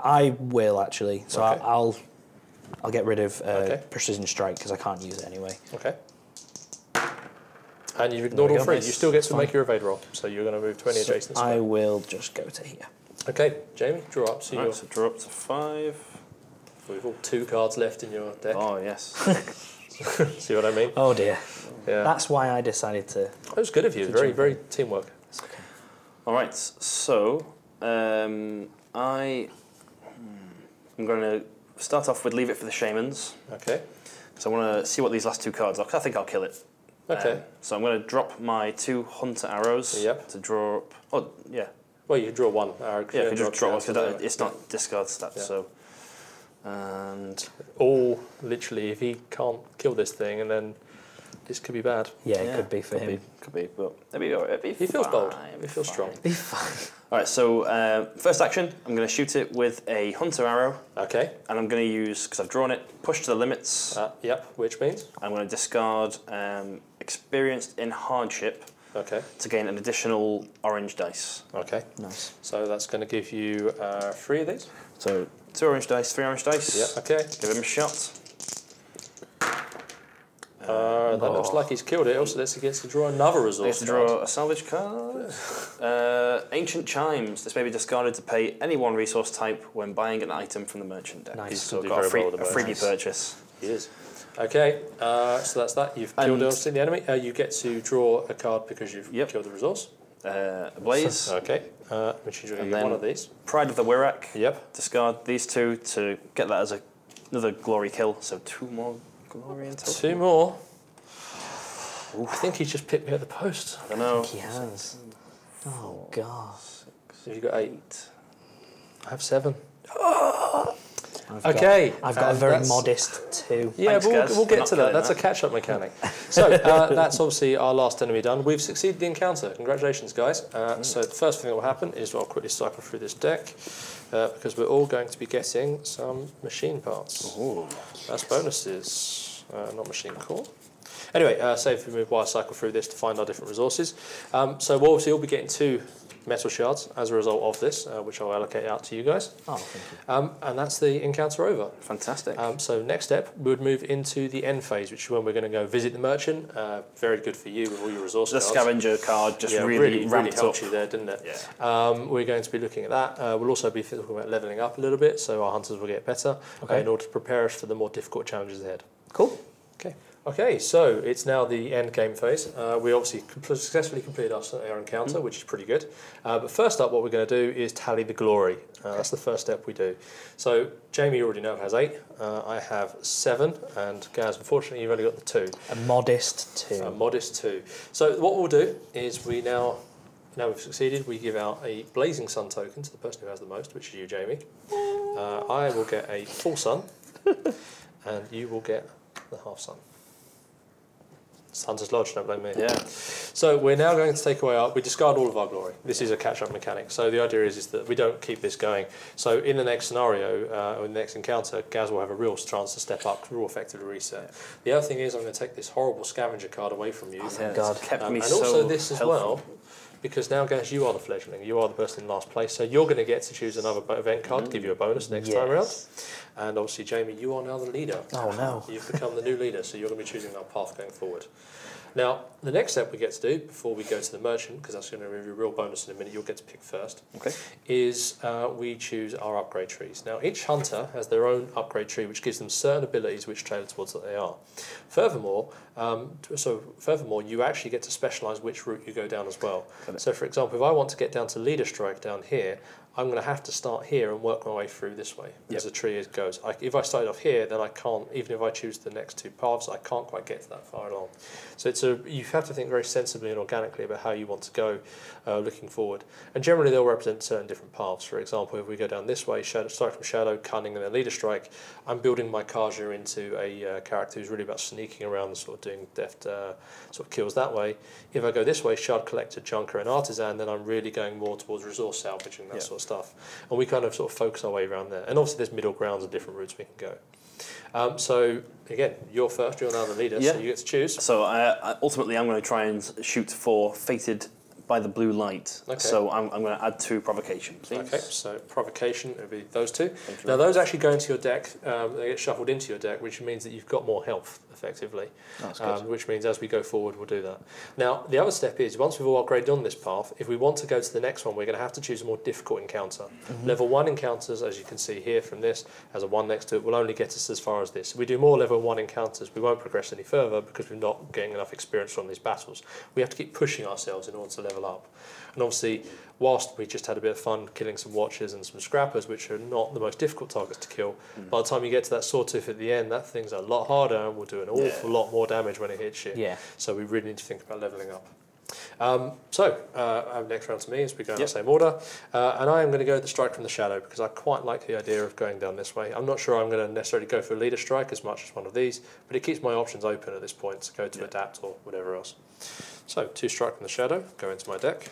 I will, actually. So okay. I'll get rid of Precision Strike because I can't use it anyway. Okay. And you've ignored all 3. You still get to make your evade roll. So you're going to move to any adjacent square. I will just go to here. Okay, Jamie, draw up. So draw up to 5. We've all 2 cards left in your deck. Oh, yes. See what I mean? Oh, dear. Yeah. That's why I decided to... That was good of you. Very, very teamwork. It's okay. All right, so I'm going to start off with Leave It for the Shamans. Okay. So I want to see what these last 2 cards are, because I think I'll kill it. Okay. So I'm going to drop my 2 hunter arrows to draw up. Oh, yeah. Well, you draw one arrow. Yeah, you just draw one. It's not discard stats, so... And... All, literally, if he can't kill this thing and then This could be bad. Yeah, it could be for him. Could be, but it'd be alright. He feels bold. He feels strong. It'd be fine. Alright, so first action, I'm going to shoot it with a hunter arrow. Okay. And I'm going to use, because I've drawn it, push to the limits. Yep, which means? I'm going to discard experienced in hardship. Okay. To gain an additional orange dice. Okay. Nice. So that's going to give you 3 of these. So 2 orange dice, 3 orange dice. Yep. Okay. Give him a shot. That looks like he's killed it. Also, he gets to draw another resource. He gets to draw a salvage card. Ancient Chimes. This may be discarded to pay any one resource type when buying an item from the merchant deck. Nice. He's so got a freebie purchase. He is. Okay, so that's that. You've killed the enemy. You get to draw a card because you've killed the resource. Blaze. Okay. Which is really one of these. Pride of the Wirak. Yep. Discard these 2 to get that as another glory kill. So 2 more glory in total. 2 more. Oof. I think he's just picked me at the post. I don't know. I think he has. Oh, God. Have you got 8? I have 7. I've got a very modest 2. Yeah, thanks, but we'll get to that. That's a catch-up mechanic. So that's obviously our last enemy done. We've succeeded the encounter. Congratulations, guys. So the first thing that will happen is I'll quickly cycle through this deck because we're all going to be getting some machine parts. Ooh. That's bonuses, not machine core. Anyway, save for move while I cycle through this to find our different resources. So we'll obviously all be getting 2 metal shards as a result of this, which I'll allocate out to you guys. Oh, thank you. And that's the encounter over. Fantastic. So next step, we would move into the end phase, which is when we're going to go visit the merchant. Very good for you with all your resources. The scavenger card just really helped you there, didn't it? Yeah. We're going to be looking at that. We'll also be talking about leveling up a little bit, so our hunters will get better in order to prepare us for the more difficult challenges ahead. Cool. Okay. Okay, so it's now the end game phase. We obviously successfully completed our encounter, which is pretty good. But first up, what we're going to do is tally the glory. That's the first step we do. So Jamie, you already know, has 8. I have 7, and Gaz, unfortunately, you've only got the 2. A modest 2. A modest 2. So what we'll do is we now we've succeeded, we give out a blazing sun token to the person who has the most, which is you, Jamie. I will get a full sun, and you will get the half sun. Hunter's Lodge, don't blame me. Yeah. So we're now going to take away we discard all of our glory. This is a catch-up mechanic. So the idea is that we don't keep this going. So in the next scenario, or in the next encounter, Gaz will have a real chance to step up, real effectively reset. Yeah. The other thing is I'm going to take this horrible scavenger card away from you. Oh, thank God. Kept me and so also this as helpful. Well, because now, Gaz, you are the fledgling. You are the person in last place. So you're going to get to choose another event card to give you a bonus next time around. And obviously, Jamie, you are now the leader. Oh, no. You've become the new leader, so you're going to be choosing our path going forward. Now, the next step we get to do before we go to the merchant, because that's going to be a real bonus in a minute, you'll get to pick first, is we choose our upgrade trees. Now, each hunter has their own upgrade tree, which gives them certain abilities which tailor towards what they are. Furthermore, you actually get to specialise which route you go down as well. So, for example, if I want to get down to Leader Strike down here, I'm going to have to start here and work my way through this way as the tree goes. If I started off here, then I can't, even if I choose the next 2 paths, I can't quite get to that far along. So you have to think very sensibly and organically about how you want to go looking forward. And generally they'll represent certain different paths. For example, if we go down this way, start from Shadow, Cunning, and then Leader Strike, I'm building my Carja into a character who's really about sneaking around and sort of doing deft sort of kills that way. If I go this way, Shard Collector, Junker, and Artisan, then I'm really going more towards resource salvaging, that sort of stuff, and we kind of sort of focus our way around there. And obviously there's middle grounds and different routes we can go. So again, you're first, you're now the leader, so you get to choose. So ultimately I'm going to try and shoot for Fated by the Blue Light. Okay. So I'm going to add 2 provocations. Okay, so provocation would be those 2. Now those actually go into your deck, they get shuffled into your deck, which means that you've got more health, effectively. That's good. Which means as we go forward, we'll do that. Now, the other step is, once we've all upgraded on this path, if we want to go to the next one, we're going to have to choose a more difficult encounter. Level 1 encounters, as you can see here from this, has a 1 next to it, will only get us as far as this. If we do more level 1 encounters, we won't progress any further because we're not getting enough experience from these battles. We have to keep pushing ourselves in order to level up. And obviously, whilst we just had a bit of fun killing some watchers and some scrappers, which are not the most difficult targets to kill, by the time you get to that Sawtooth at the end, that thing's a lot harder and will do an awful lot more damage when it hits you. So we really need to think about levelling up. So next round to me as we go in the same order, and I am going to go with the strike from the shadow because I quite like the idea of going down this way. I'm not sure I'm going to necessarily go for a leader strike as much as one of these, but it keeps my options open at this point to go to adapt or whatever else. So two strike from the shadow, go into my deck,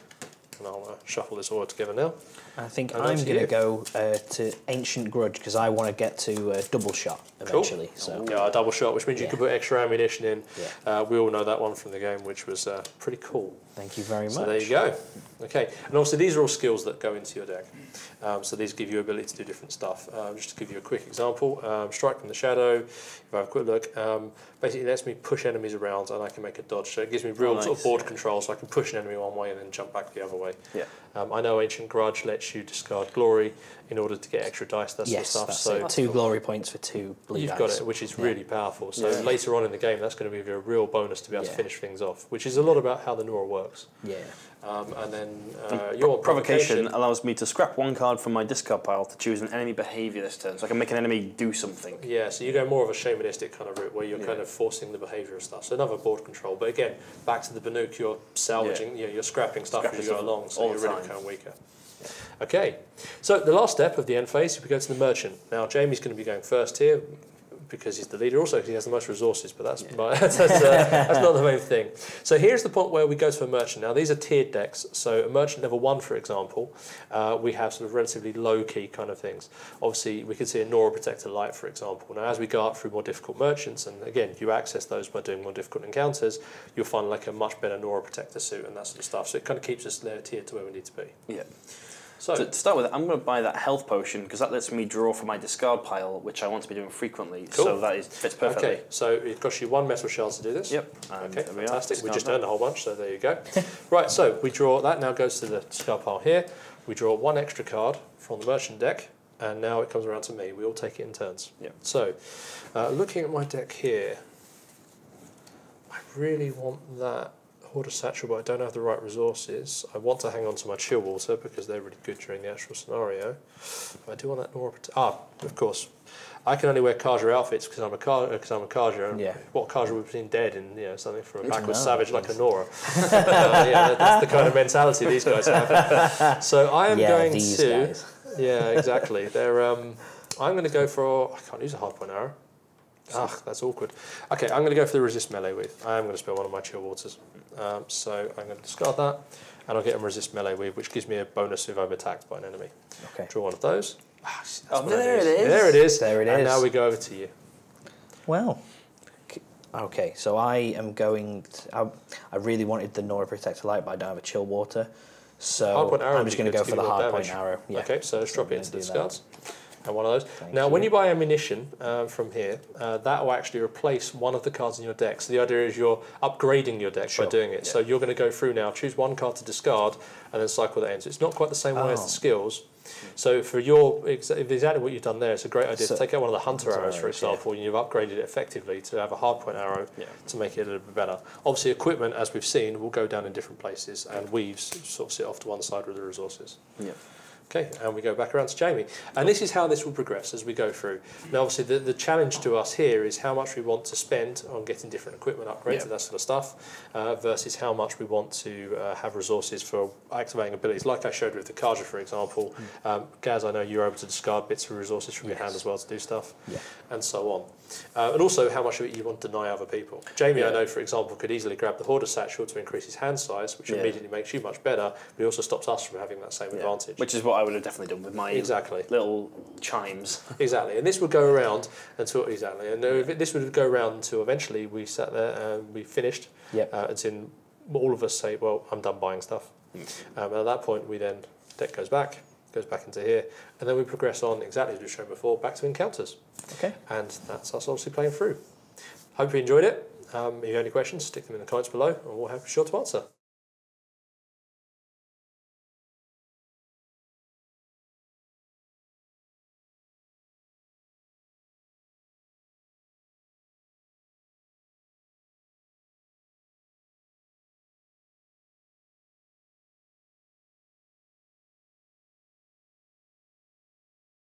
and I'll shuffle this order together now. I think I'm going to go to Ancient Grudge because I want to get to double shot eventually. Cool. So yeah, double shot, which means you can put extra ammunition in. Yeah. We all know that one from the game, which was pretty cool. Thank you very much. So there you go. Okay, and also these are all skills that go into your deck. So these give you ability to do different stuff. Just to give you a quick example, strike from the shadow. If I have a quick look, basically lets me push enemies around, and I can make a dodge. So it gives me real sort of board control. So I can push an enemy one way and then jump back the other way. Yeah. I know Ancient Grudge lets you discard glory in order to get extra dice. That sort of stuff. So two glory points for two blue dice. You've got it, which is really powerful. So later on in the game, that's going to be a real bonus to be able to finish things off, which is a lot about how the Nora works. Yeah. And then your provocation allows me to scrap one card from my discard pile to choose an enemy behaviour this turn, so I can make an enemy do something. Yeah, so you go more of a shamanistic kind of route where you're kind of forcing the behaviour of stuff. So another board control, but again, back to the Banuk, you're salvaging, you're scrapping stuff as you go along, so you're really kind of weaker. Okay, so the last step of the end phase, we go to the merchant. Now Jamie's going to be going first here, because he's the leader also because he has the most resources, but that's, that's not the main thing. So here's the point where we go to a merchant. Now these are tiered decks, so a merchant level 1, for example, we have sort of relatively low-key kind of things. Obviously we can see a Nora Protector Light, for example. Now as we go up through more difficult merchants, and again you access those by doing more difficult encounters, you'll find like a much better Nora Protector suit and that sort of stuff. So it kind of keeps us there tiered to where we need to be. Yeah. So to start with, I'm going to buy that health potion because that lets me draw from my discard pile, which I want to be doing frequently. Cool. So that fits perfectly. Okay, so it costs you 1 metal shell to do this. Yep. And okay, fantastic. We just earned a whole bunch, so there you go. Right, so we draw that, now goes to the discard pile here. We draw 1 extra card from the merchant deck, and now it comes around to me. We all take it in turns. Yep. So looking at my deck here, I really want that Hoarder Satchel, but I don't have the right resources. I want to hang on to my chill water because they're really good during the actual scenario. But I do want that Nora Protector. Ah, of course. I can only wear Carja outfits because I'm a Carja. And what Carja would have been dead in, you know, something from a backwards savage like a Nora. Yeah, that's the kind of mentality these guys have. So I am going to. Guys. Yeah, exactly. They're. I'm going to go for. I can't use a hard point arrow. Ah, that's awkward. Okay, I'm going to go for the resist melee weave. I am going to spend one of my chill waters. So I'm going to discard that, and I'll get a resist melee weave, which gives me a bonus if I'm attacked by an enemy. Okay. Draw one of those. Ah, oh, there it is. There it is. There it is. And now we go over to you. Well, okay, so I am going... I really wanted the Nora Protector Light, but I don't have a chill water. So I'm just going to go for the hard point arrow. Yeah. Okay, so let's drop it into the discards. And one of those. Thank now, you. When you buy ammunition from here, that will actually replace one of the cards in your deck. So the idea is you're upgrading your deck by doing it. Yeah. So you're going to go through now, choose one card to discard, and then cycle that in. So it's not quite the same way as the skills. So for your exactly what you've done there, it's a great idea to take out one of the hunter arrows, for example, and you've upgraded it effectively to have a hard point arrow to make it a little bit better. Obviously, equipment, as we've seen, will go down in different places, and weaves sort of sit off to one side with the resources. Yeah. Okay, and we go back around to Jamie. And this is how this will progress as we go through. Now, obviously, the challenge to us here is how much we want to spend on getting different equipment upgrades and that sort of stuff versus how much we want to have resources for activating abilities, like I showed with the Carja, for example. Gaz, I know you're able to discard bits of resources from your hand as well to do stuff and so on. And also how much of it you want to deny other people. Jamie, I know, for example, could easily grab the Hoarder Satchel to increase his hand size, which immediately makes you much better, but it also stops us from having that same advantage. Which is what I would have definitely done with my little chimes. Exactly, and this would go around until this would go around until eventually we sat there and we finished. Until all of us say, "Well, I'm done buying stuff." And at that point, we then deck goes back into here, and then we progress on exactly as we've shown before, back to encounters. Okay, and that's us obviously playing through. Hope you enjoyed it. If you have any questions, stick them in the comments below, and we'll be sure to answer.